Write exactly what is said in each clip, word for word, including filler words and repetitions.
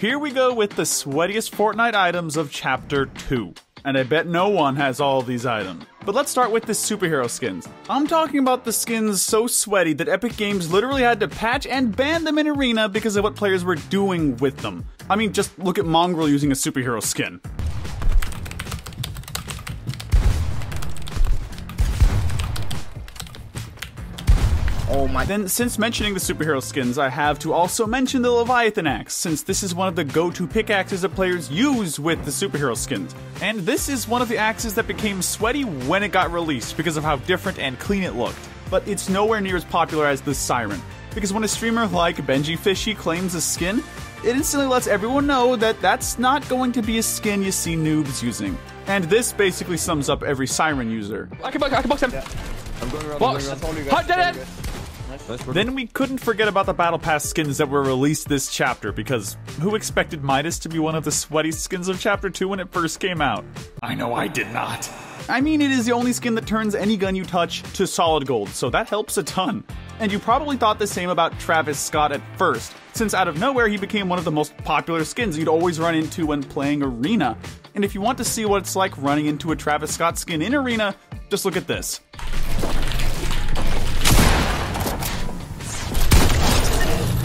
Here we go with the sweatiest Fortnite items of Chapter two. And I bet no one has all these items. But let's start with the superhero skins. I'm talking about the skins so sweaty that Epic Games literally had to patch and ban them in Arena because of what players were doing with them. I mean, just look at Mongrel using a superhero skin. Oh my. Then, since mentioning the superhero skins, I have to also mention the Leviathan axe, since this is one of the go-to pickaxes that players use with the superhero skins. And this is one of the axes that became sweaty when it got released because of how different and clean it looked. But it's nowhere near as popular as the Siren, because when a streamer like Benjyfishy claims a skin, it instantly lets everyone know that that's not going to be a skin you see noobs using. And this basically sums up every Siren user. I can box, I can box him! Yeah. I'm going around, box! I'm going around. I did it! Then we couldn't forget about the Battle Pass skins that were released this chapter, because who expected Midas to be one of the sweaty skins of Chapter two when it first came out? I know I did not. I mean, it is the only skin that turns any gun you touch to solid gold, so that helps a ton. And you probably thought the same about Travis Scott at first, since out of nowhere he became one of the most popular skins you'd always run into when playing Arena. And if you want to see what it's like running into a Travis Scott skin in Arena, just look at this.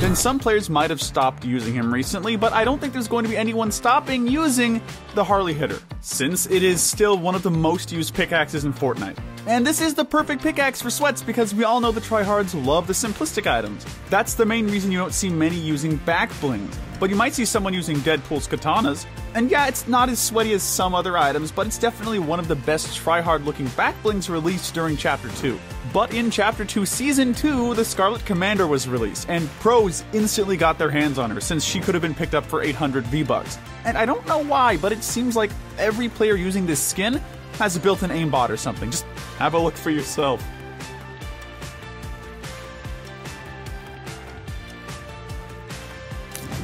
And some players might have stopped using him recently, but I don't think there's going to be anyone stopping using the Harley Hitter, since it is still one of the most used pickaxes in Fortnite. And this is the perfect pickaxe for sweats, because we all know the tryhards love the simplistic items. That's the main reason you don't see many using back blings, but you might see someone using Deadpool's katanas. And yeah, it's not as sweaty as some other items, but it's definitely one of the best tryhard looking back blings released during Chapter two. But in Chapter two Season two, the Scarlet Commander was released, and pros instantly got their hands on her, since she could have been picked up for eight hundred V-Bucks. And I don't know why, but it seems like every player using this skin has a built-in aimbot or something. Just have a look for yourself.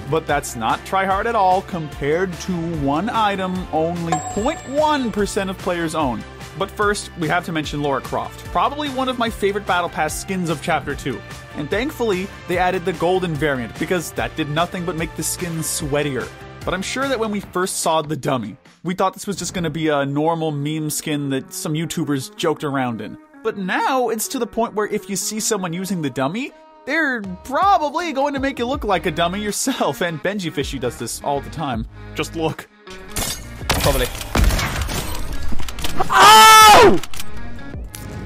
But that's not tryhard at all compared to one item only zero point one percent of players own. But first, we have to mention Lara Croft, probably one of my favorite Battle Pass skins of Chapter two. And thankfully, they added the golden variant, because that did nothing but make the skin sweatier. But I'm sure that when we first saw the dummy, we thought this was just going to be a normal meme skin that some YouTubers joked around in. But now, it's to the point where if you see someone using the dummy, they're probably going to make you look like a dummy yourself, and Benjyfishy does this all the time. Just look. Probably. Oh!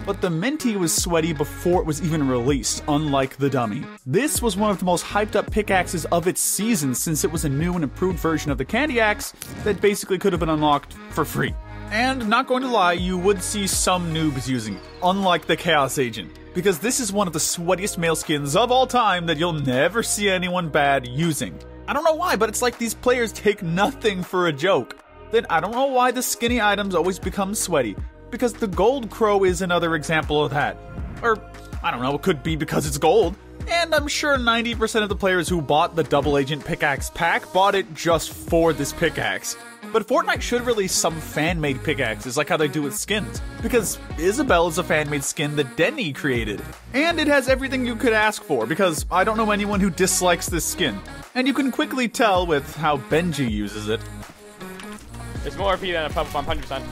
But the Minty was sweaty before it was even released, unlike the dummy. This was one of the most hyped up pickaxes of its season, since it was a new and improved version of the Candy Axe that basically could have been unlocked for free. And not going to lie, you would see some noobs using it, unlike the Chaos Agent, because this is one of the sweatiest male skins of all time that you'll never see anyone bad using. I don't know why, but it's like these players take nothing for a joke. Then I don't know why the skinny items always become sweaty, because the gold crow is another example of that. Or, I don't know, it could be because it's gold. And I'm sure ninety percent of the players who bought the Double Agent pickaxe pack bought it just for this pickaxe. But Fortnite should release some fan-made pickaxes, like how they do with skins, because Isabelle is a fan-made skin that Denny created. And it has everything you could ask for, because I don't know anyone who dislikes this skin. And you can quickly tell with how Benji uses it. It's more R P than a pub bump, one hundred percent.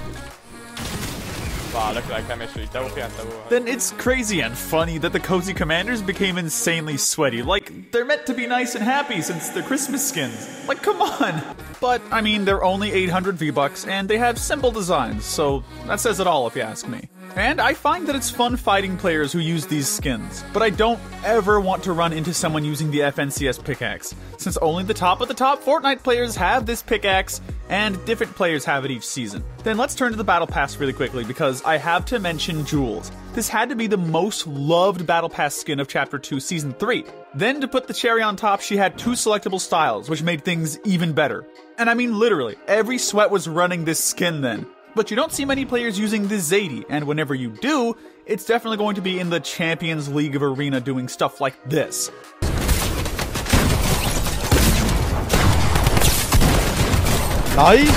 Wow, look at that chemistry. Double P and double. Then it's crazy and funny that the Cozy Commanders became insanely sweaty. Like, they're meant to be nice and happy since they're Christmas skins. Like, come on! But, I mean, they're only eight hundred V-Bucks, and they have simple designs, so that says it all if you ask me. And I find that it's fun fighting players who use these skins, but I don't ever want to run into someone using the F N C S pickaxe, since only the top of the top Fortnite players have this pickaxe, and different players have it each season. Then let's turn to the Battle Pass really quickly, because I have to mention Jules. This had to be the most loved Battle Pass skin of Chapter two Season three. Then to put the cherry on top, she had two selectable styles, which made things even better. And I mean literally, every sweat was running this skin then. But you don't see many players using the Zadie, and whenever you do, it's definitely going to be in the Champions League of Arena doing stuff like this. Nice!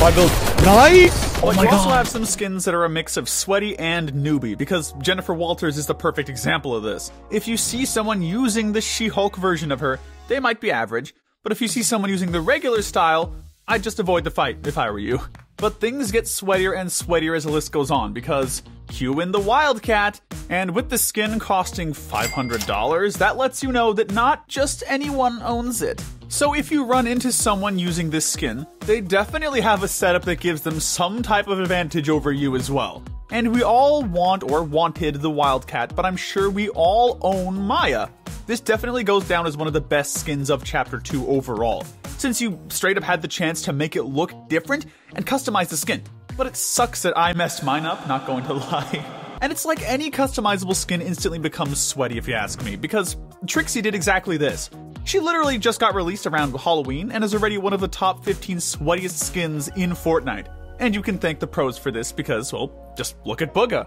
My build. Nice! Oh my god. You also have some skins that are a mix of sweaty and newbie, because Jennifer Walters is the perfect example of this. If you see someone using the She-Hulk version of her, they might be average, but if you see someone using the regular style, I'd just avoid the fight if I were you. But things get sweatier and sweatier as the list goes on, because cue in the Wildcat, and with the skin costing five hundred dollars, that lets you know that not just anyone owns it. So if you run into someone using this skin, they definitely have a setup that gives them some type of advantage over you as well. And we all want or wanted the Wildcat, but I'm sure we all own Maya. This definitely goes down as one of the best skins of Chapter two overall, since you straight up had the chance to make it look different and customize the skin. But it sucks that I messed mine up, not going to lie. And it's like any customizable skin instantly becomes sweaty if you ask me, because Trixie did exactly this. She literally just got released around Halloween and is already one of the top fifteen sweatiest skins in Fortnite. And you can thank the pros for this because, well, just look at Booga.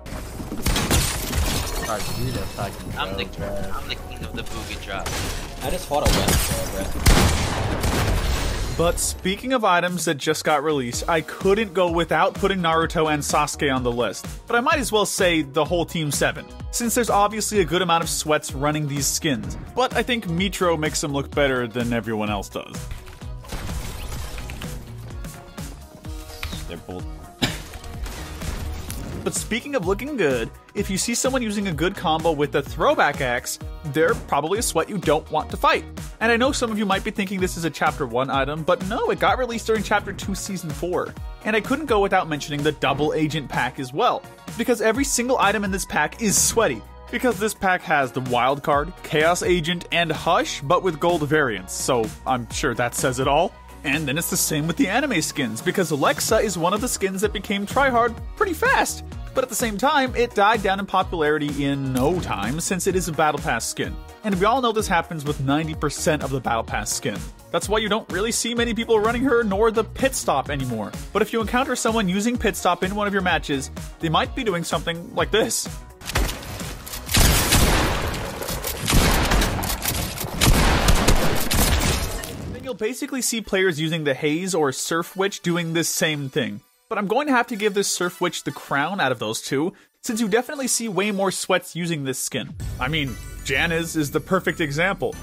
I'm the, I'm the king of the Booga drop. I just fought a web, bro. But speaking of items that just got released, I couldn't go without putting Naruto and Sasuke on the list. But I might as well say the whole Team seven, since there's obviously a good amount of sweats running these skins, but I think Mitro makes them look better than everyone else does. They're both. But speaking of looking good, if you see someone using a good combo with the throwback axe, they're probably a sweat you don't want to fight. And I know some of you might be thinking this is a Chapter one item, but no, it got released during Chapter two Season four. And I couldn't go without mentioning the Double Agent pack as well, because every single item in this pack is sweaty, because this pack has the Wild Card, Chaos Agent, and Hush, but with gold variants, so I'm sure that says it all. And then it's the same with the anime skins, because Alexa is one of the skins that became tryhard pretty fast. But at the same time, it died down in popularity in no time, since it is a Battle Pass skin. And we all know this happens with ninety percent of the Battle Pass skin. That's why you don't really see many people running her nor the Pit Stop anymore. But if you encounter someone using Pit Stop in one of your matches, they might be doing something like this. Then you'll basically see players using the Haze or Surf Witch doing this same thing. But I'm going to have to give this Surf Witch the crown out of those two, since you definitely see way more sweats using this skin. I mean, Janice is the perfect example.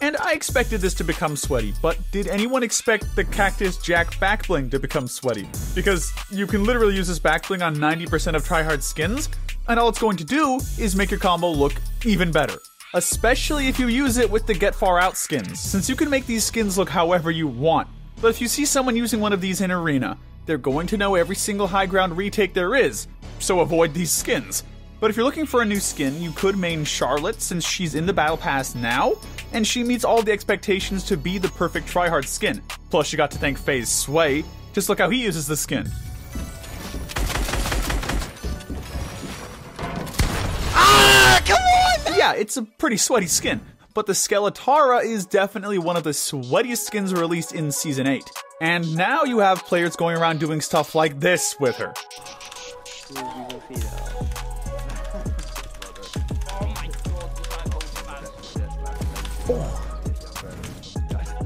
And I expected this to become sweaty, but did anyone expect the Cactus Jack backbling to become sweaty? Because you can literally use this backbling on ninety percent of tryhard skins, and all it's going to do is make your combo look even better. Especially if you use it with the Get Far Out skins, since you can make these skins look however you want. But if you see someone using one of these in Arena, they're going to know every single high ground retake there is, so avoid these skins. But if you're looking for a new skin, you could main Charlotte, since she's in the Battle Pass now, and she meets all the expectations to be the perfect tryhard skin. Plus, you got to thank FaZe Sway. Just look how he uses the skin. Yeah, it's a pretty sweaty skin, but the Skeletara is definitely one of the sweatiest skins released in Season eight. And now you have players going around doing stuff like this with her.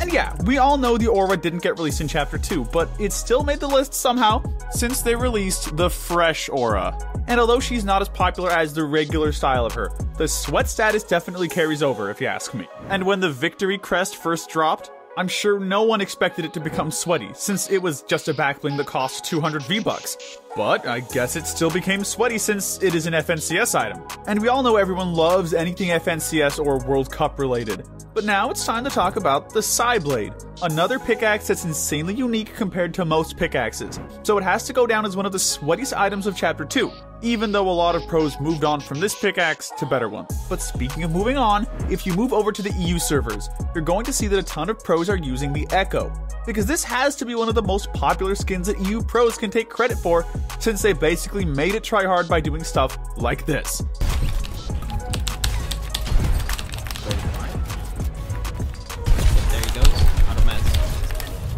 And yeah, we all know the Aura didn't get released in Chapter two, but it still made the list somehow, since they released the fresh Aura. And although she's not as popular as the regular style of her, the sweat status definitely carries over, if you ask me. And when the Victory Crest first dropped, I'm sure no one expected it to become sweaty, since it was just a backbling that cost two hundred V-Bucks. But I guess it still became sweaty since it is an F N C S item. And we all know everyone loves anything F N C S or World Cup related. But now it's time to talk about the Psyblade, another pickaxe that's insanely unique compared to most pickaxes. So it has to go down as one of the sweatiest items of Chapter two, even though a lot of pros moved on from this pickaxe to better ones. But speaking of moving on, if you move over to the E U servers, you're going to see that a ton of pros are using the Echo, because this has to be one of the most popular skins that E U pros can take credit for, since they basically made it try hard by doing stuff like this.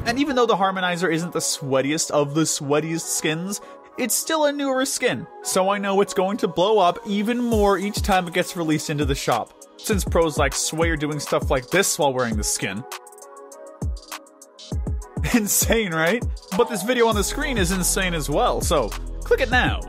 And even though the Harmonizer isn't the sweatiest of the sweatiest skins, it's still a newer skin, so I know it's going to blow up even more each time it gets released into the shop, since pros like Sway are doing stuff like this while wearing the skin. Insane, right? But this video on the screen is insane as well, so click it now.